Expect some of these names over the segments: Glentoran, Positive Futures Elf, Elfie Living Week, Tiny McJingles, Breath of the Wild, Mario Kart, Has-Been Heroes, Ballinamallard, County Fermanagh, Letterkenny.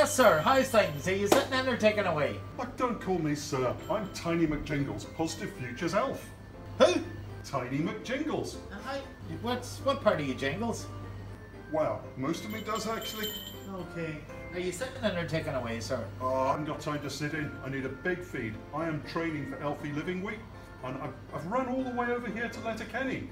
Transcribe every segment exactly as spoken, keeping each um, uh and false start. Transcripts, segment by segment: Yes, sir. How's things? Are you sitting in or taking away? Look, don't call me sir. I'm Tiny McJingles, Positive Futures Elf. Who? Tiny McJingles. I, what's, what part are you, Jingles? Well, most of me does, actually. Okay. Are you sitting in or taking away, sir? Oh, I haven't got time to sit in. I need a big feed. I am training for Elfie Living Week, and I've, I've run all the way over here to Letterkenny.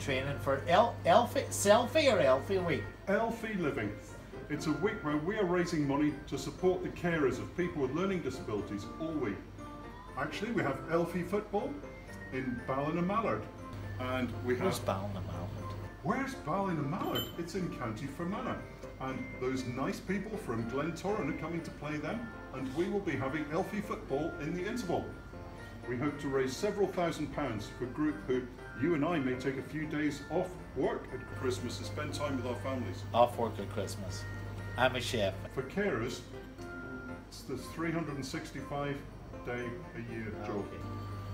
Training for El Elfie Selfie or Elfie Week? Elfie Living. It's a week where we are raising money to support the carers of people with learning disabilities all week. Actually, we have Elfie football in Ballinamallard, and we have. Where's Ballinamallard? Where's Ballinamallard? It's in County Fermanagh, and those nice people from Glentoran are coming to play them, and we will be having Elfie football in the interval. We hope to raise several thousand pounds for a group who, you and I, may take a few days off work at Christmas and spend time with our families. Off work at Christmas. I'm a chef. For carers, it's the three hundred sixty-five day a year job. Okay.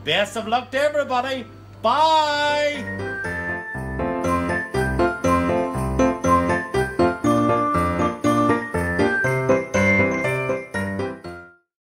Best of luck to everybody. Bye!